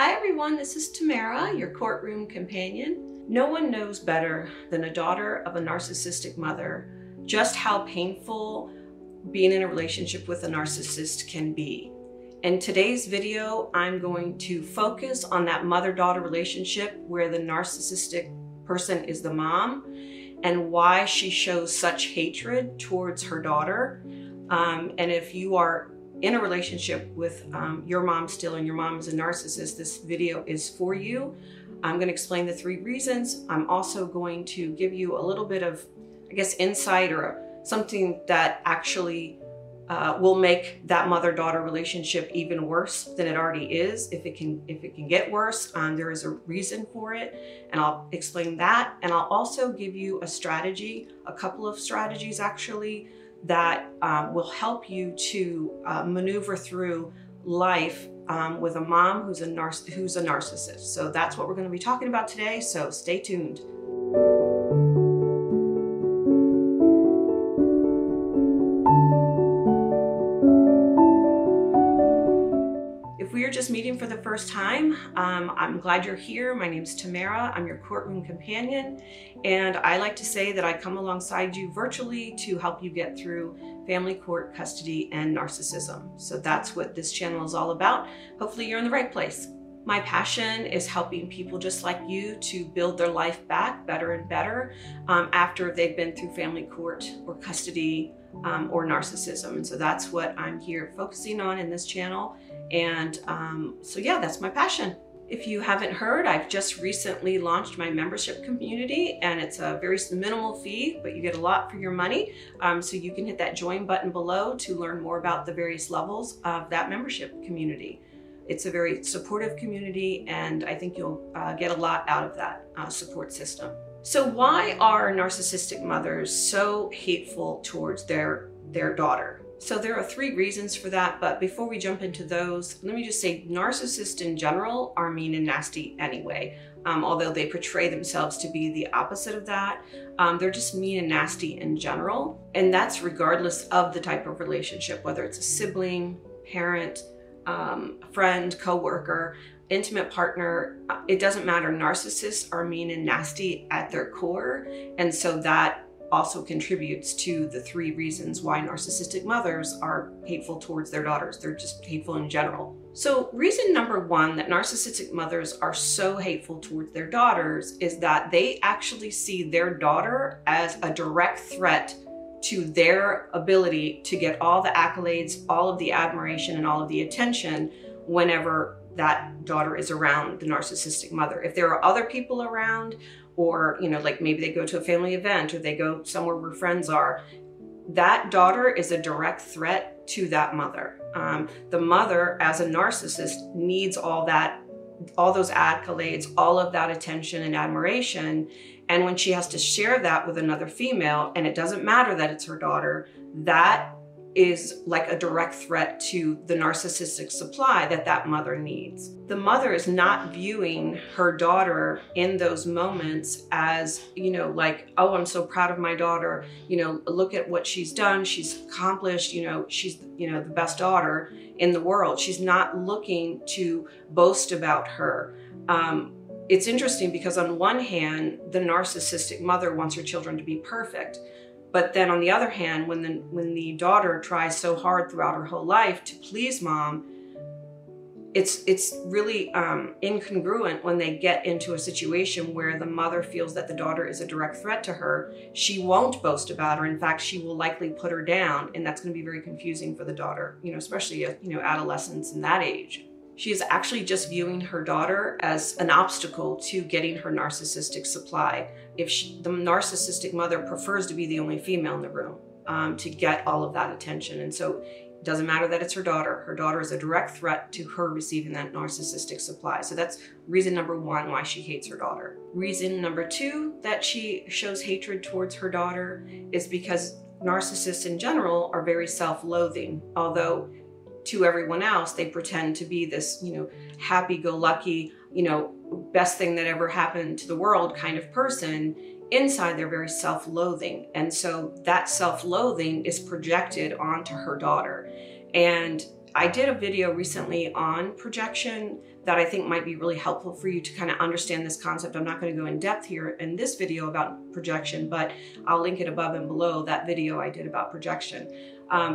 Hi everyone, this is Tamara, your courtroom companion. No one knows better than a daughter of a narcissistic mother just how painful being in a relationship with a narcissist can be. In today's video, I'm going to focus on that mother-daughter relationship where the narcissistic person is the mom and why she shows such hatred towards her daughter. And if you are in a relationship with your mom still and your mom is a narcissist, this video is for you. I'm going to explain the three reasons. I'm also going to give you a little bit of, I guess, insight or something that actually will make that mother-daughter relationship even worse than it already is. If it can get worse, there is a reason for it, and I'll explain that. And I'll also give you a strategy, a couple of strategies actually, that will help you to maneuver through life with a mom who's a narcissist. So that's what we're going to be talking about today, so stay tuned. Just meeting for the first time, I'm glad you're here. My name's Tamara. I'm your courtroom companion, and I like to say that I come alongside you virtually to help you get through family court, custody, and narcissism. So that's what this channel is all about. Hopefully you're in the right place. My passion is helping people just like you to build their life back better and better after they've been through family court or custody or narcissism. And so that's what I'm here focusing on in this channel. And so yeah, that's my passion. If you haven't heard, I've just recently launched my membership community, and it's a very minimal fee, but you get a lot for your money. So you can hit that join button below to learn more about the various levels of that membership community. It's a very supportive community, and I think you'll get a lot out of that support system. So why are narcissistic mothers so hateful towards their daughter? So there are three reasons for that, but before we jump into those, let me just say narcissists in general are mean and nasty anyway, although they portray themselves to be the opposite of that. They're just mean and nasty in general, and that's regardless of the type of relationship, whether it's a sibling, parent, friend, coworker, intimate partner. It doesn't matter. Narcissists are mean and nasty at their core, and so that also contributes to the three reasons why narcissistic mothers are hateful towards their daughters. They're just hateful in general. So reason number one that narcissistic mothers are so hateful towards their daughters is that they actually see their daughter as a direct threat to their ability to get all the accolades, all of the admiration, and all of the attention whenever that daughter is around the narcissistic mother. If there are other people around, or, you know, like maybe they go to a family event or they go somewhere where friends are, that daughter is a direct threat to that mother. The mother, as a narcissist, needs all that, all those accolades, all of that attention and admiration. And when she has to share that with another female, and it doesn't matter that it's her daughter, that is like a direct threat to the narcissistic supply that that mother needs. The mother is not viewing her daughter in those moments as, you know, like, oh, I'm so proud of my daughter. You know, look at what she's done. She's accomplished, you know, she's, you know, the best daughter in the world. She's not looking to boast about her. It's interesting because on one hand, the narcissistic mother wants her children to be perfect. But then on the other hand, when the daughter tries so hard throughout her whole life to please mom, it's really incongruent when they get into a situation where the mother feels that the daughter is a direct threat to her. She won't boast about her. In fact, she will likely put her down, and that's going to be very confusing for the daughter, you know, especially, you know, adolescence and that age. She is actually just viewing her daughter as an obstacle to getting her narcissistic supply. If the narcissistic mother prefers to be the only female in the room to get all of that attention. And so it doesn't matter that it's her daughter. Her daughter is a direct threat to her receiving that narcissistic supply. So that's reason number one why she hates her daughter. Reason number two that she shows hatred towards her daughter is because narcissists in general are very self-loathing, although to everyone else, they pretend to be this, you know, happy-go-lucky, you know, best thing that ever happened to the world kind of person. Inside, they're very self-loathing. And so that self-loathing is projected onto her daughter. And I did a video recently on projection that I think might be really helpful for you to kind of understand this concept. I'm not going to go in depth here in this video about projection, but I'll link it above and below that video I did about projection,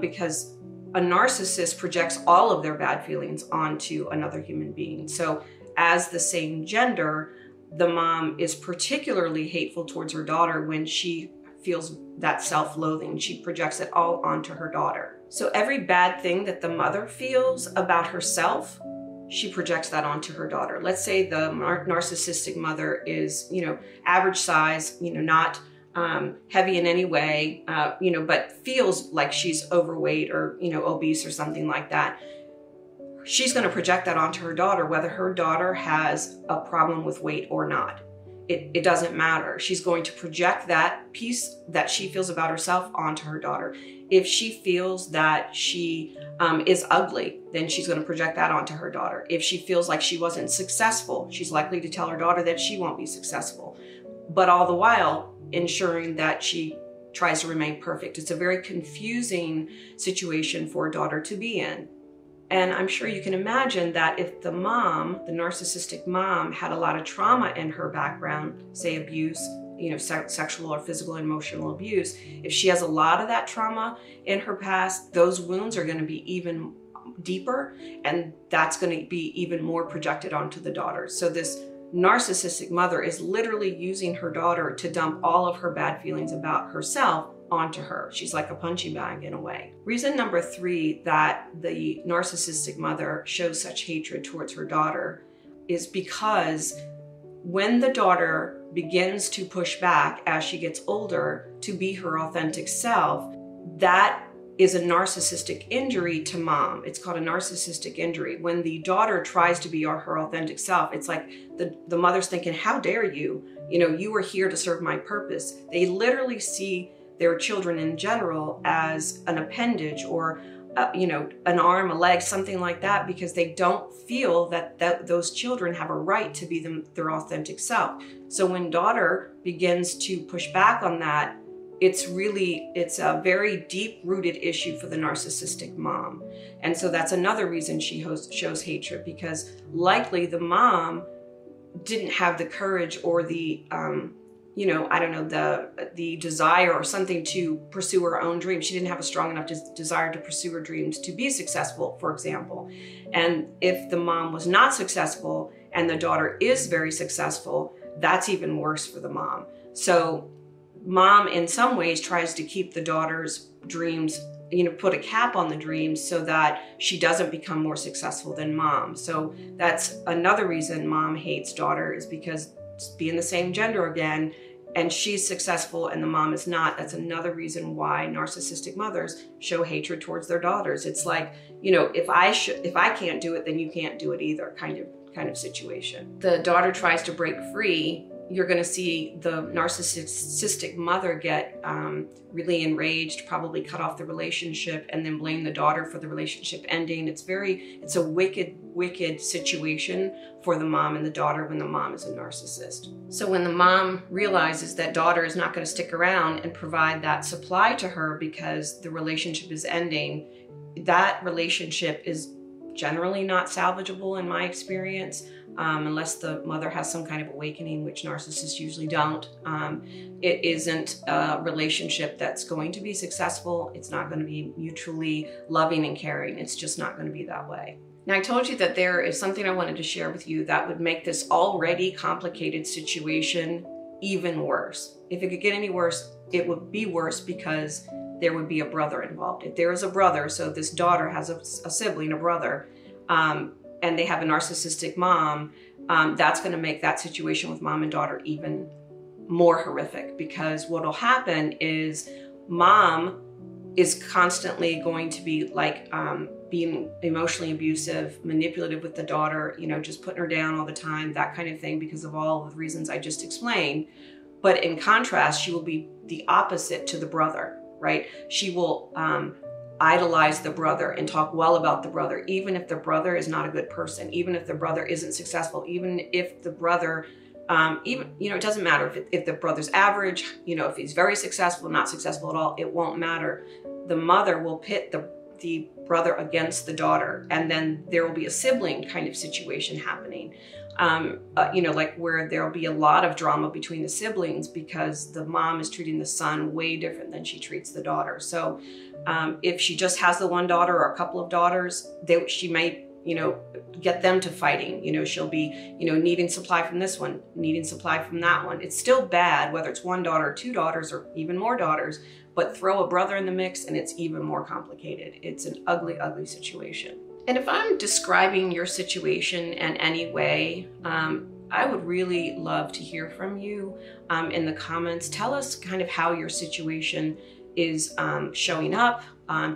because a narcissist projects all of their bad feelings onto another human being. So as the same gender, the mom is particularly hateful towards her daughter when she feels that self-loathing. She projects it all onto her daughter. So every bad thing that the mother feels about herself, she projects that onto her daughter. Let's say the narcissistic mother is, average size, not heavy in any way, but feels like she's overweight or, obese or something like that. She's going to project that onto her daughter, whether her daughter has a problem with weight or not. It doesn't matter. She's going to project that piece that she feels about herself onto her daughter. If she feels that she is ugly, then she's going to project that onto her daughter. If she feels like she wasn't successful, she's likely to tell her daughter that she won't be successful. But all the while, ensuring that she tries to remain perfect. It's a very confusing situation for a daughter to be in. And I'm sure you can imagine that if the mom, the narcissistic mom, had a lot of trauma in her background, say abuse, sexual or physical and emotional abuse, if she has a lot of that trauma in her past, those wounds are going to be even deeper, and that's going to be even more projected onto the daughter. So this narcissistic mother is literally using her daughter to dump all of her bad feelings about herself onto her. She's like a punching bag in a way. Reason number three that the narcissistic mother shows such hatred towards her daughter is because when the daughter begins to push back as she gets older to be her authentic self, that is a narcissistic injury to mom. It's called a narcissistic injury. When the daughter tries to be her authentic self, it's like the mother's thinking, how dare you? You were here to serve my purpose. They literally see their children in general as an appendage or, an arm, a leg, something like that, because they don't feel that those children have a right to be their authentic self. So when daughter begins to push back on that, it's a very deep-rooted issue for the narcissistic mom. And so that's another reason she shows hatred, because likely the mom didn't have the courage or the, the desire or something to pursue her own dreams. She didn't have a strong enough desire to pursue her dreams to be successful, for example. And if the mom was not successful and the daughter is very successful, that's even worse for the mom. So mom, in some ways, tries to keep the daughter's dreams, put a cap on the dreams so that she doesn't become more successful than mom. So that's another reason mom hates daughter, is because being the same gender again, and she's successful and the mom is not. That's another reason why narcissistic mothers show hatred towards their daughters. It's like, if I can't do it, then you can't do it either kind of situation. The daughter tries to break free. You're going to see the narcissistic mother get really enraged, probably cut off the relationship, and then blame the daughter for the relationship ending. It's a wicked, wicked situation for the mom and the daughter when the mom is a narcissist. So when the mom realizes that daughter is not going to stick around and provide that supply to her because the relationship is ending, that relationship is generally not salvageable in my experience, unless the mother has some kind of awakening, which narcissists usually don't. It isn't a relationship that's going to be successful. It's not going to be mutually loving and caring. It's just not going to be that way. Now, I told you that there is something I wanted to share with you that would make this already complicated situation even worse. If it could get any worse, it would be worse because there would be a brother involved. If there is a brother, so this daughter has a sibling, a brother, and they have a narcissistic mom, that's going to make that situation with mom and daughter even more horrific, because what will happen is mom is constantly going to be like being emotionally abusive, manipulative with the daughter, just putting her down all the time, that kind of thing, because of all the reasons I just explained. But in contrast, she will be the opposite to the brother. Right? She will idolize the brother and talk well about the brother, even if the brother is not a good person, even if the brother isn't successful, even if the brother, it doesn't matter if the brother's average, if he's very successful, not successful at all, it won't matter. The mother will pit the the brother against the daughter, and then there will be a sibling kind of situation happening. Like where there'll be a lot of drama between the siblings because the mom is treating the son way different than she treats the daughter. So if she just has the one daughter or a couple of daughters, she might, get them to fighting. She'll be, needing supply from this one, needing supply from that one. It's still bad, whether it's one daughter, two daughters, or even more daughters, but throw a brother in the mix and it's even more complicated. It's an ugly, ugly situation. And if I'm describing your situation in any way, I would really love to hear from you in the comments. Tell us kind of how your situation is showing up.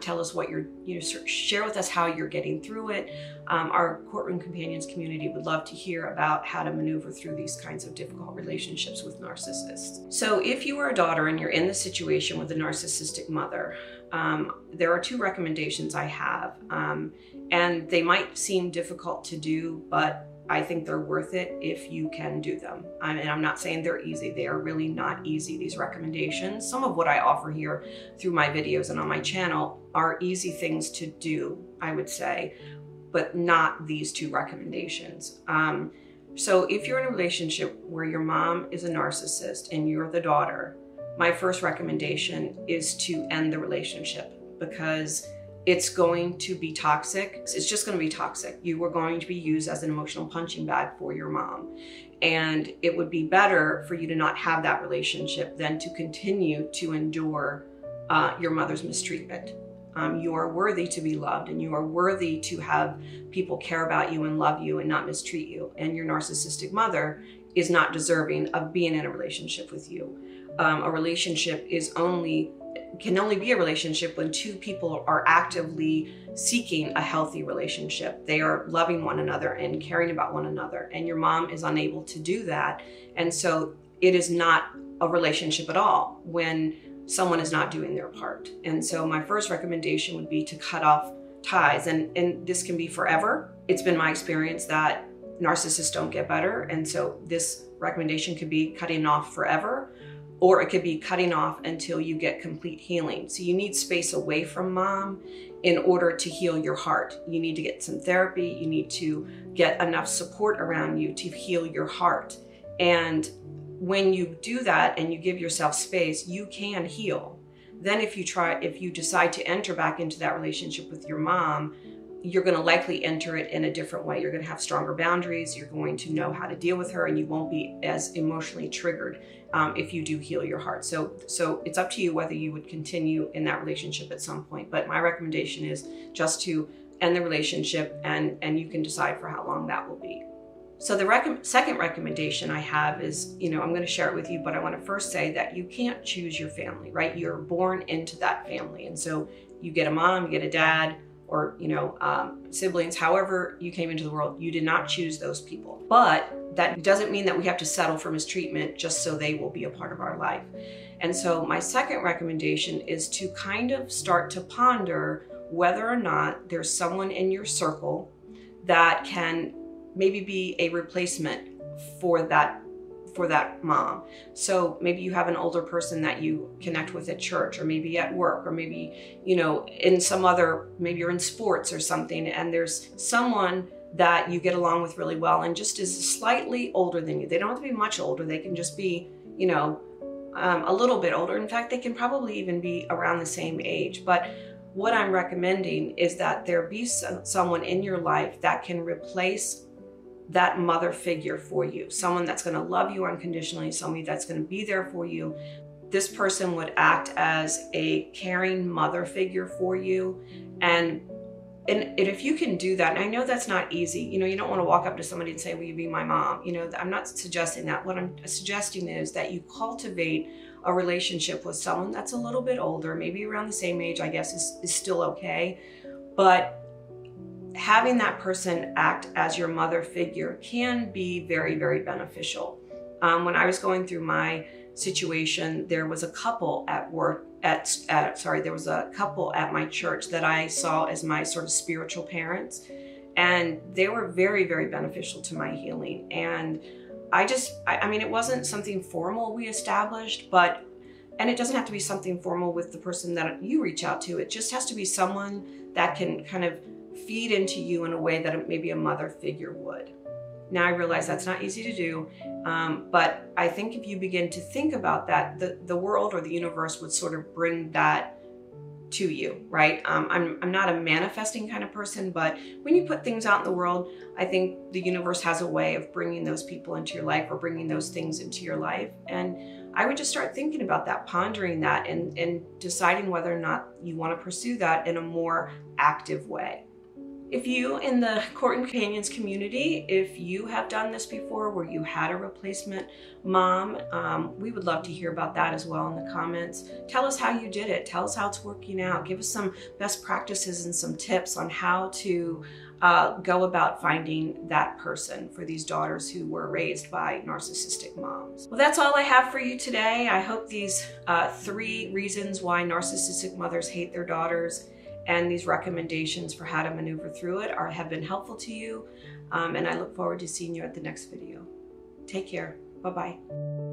Tell us what you're, share with us how you're getting through it. Our Courtroom Companions community would love to hear about how to maneuver through these kinds of difficult relationships with narcissists. So if you are a daughter and you're in this situation with a narcissistic mother, there are two recommendations I have, and they might seem difficult to do, but I think they're worth it if you can do them. And I'm not saying they're easy. They are really not easy, these recommendations. Some of what I offer here through my videos and on my channel are easy things to do, I would say, but not these two recommendations. So if you're in a relationship where your mom is a narcissist and you're the daughter, my first recommendation is to end the relationship, because it's going to be toxic. It's just going to be toxic. You were going to be used as an emotional punching bag for your mom. And it would be better for you to not have that relationship than to continue to endure your mother's mistreatment. You are worthy to be loved, and you are worthy to have people care about you and love you and not mistreat you. And your narcissistic mother is not deserving of being in a relationship with you. A relationship can only be a relationship when two people are actively seeking a healthy relationship. They are loving one another and caring about one another, and your mom is unable to do that. And so it is not a relationship at all when someone is not doing their part. And so my first recommendation would be to cut off ties, and this can be forever. It's been my experience that narcissists don't get better, and so this recommendation could be cutting off forever, or it could be cutting off until you get complete healing. So you need space away from mom in order to heal your heart. You need to get some therapy. You need to get enough support around you to heal your heart. And when you do that and you give yourself space, you can heal. Then if you decide to enter back into that relationship with your mom, you're going to likely enter it in a different way. You're going to have stronger boundaries. You're going to know how to deal with her, and you won't be as emotionally triggered if you do heal your heart. So it's up to you whether you would continue in that relationship at some point. But my recommendation is just to end the relationship, and you can decide for how long that will be. So the second recommendation I have is, I'm going to share it with you, but I want to first say that you can't choose your family, right? You're born into that family. And so you get a mom, you get a dad, or siblings, however you came into the world, you did not choose those people. But that doesn't mean that we have to settle for mistreatment just so they will be a part of our life. And so my second recommendation is to kind of start to ponder whether or not there's someone in your circle that can maybe be a replacement for that mom. So maybe you have an older person that you connect with at church, or maybe at work, or maybe, in some other, maybe you're in sports or something, and there's someone that you get along with really well and just is slightly older than you. They don't have to be much older. They can just be, a little bit older. In fact, they can probably even be around the same age. But what I'm recommending is that there be someone in your life that can replace that mother figure for you, someone that's going to love you unconditionally, somebody that's going to be there for you. This person would act as a caring mother figure for you. And if you can do that, and I know that's not easy, you don't want to walk up to somebody and say, will you be my mom? I'm not suggesting that. What I'm suggesting is that you cultivate a relationship with someone that's a little bit older, maybe around the same age, I guess is still okay. But having that person act as your mother figure can be very, very beneficial. When I was going through my situation, there was a couple at work, there was a couple at my church that I saw as my sort of spiritual parents, and they were very, very beneficial to my healing. And I mean, it wasn't something formal we established, but And it doesn't have to be something formal with the person that you reach out to. It just has to be someone that can kind of feed into you in a way that maybe a mother figure would. Now I realize that's not easy to do, but I think if you begin to think about that, the world or the universe would sort of bring that to you, right? I'm not a manifesting kind of person, but when you put things out in the world, I think the universe has a way of bringing those people into your life or bringing those things into your life. And I would just start thinking about that, pondering that, and deciding whether or not you want to pursue that in a more active way. If you in the Court and Companions community, if you have done this before where you had a replacement mom, we would love to hear about that as well in the comments. Tell us how you did it. Tell us how it's working out. Give us some best practices and some tips on how to go about finding that person for these daughters who were raised by narcissistic moms. Well, that's all I have for you today. I hope these 3 reasons why narcissistic mothers hate their daughters and these recommendations for how to maneuver through it have been helpful to you. And I look forward to seeing you at the next video. Take care. Bye-bye.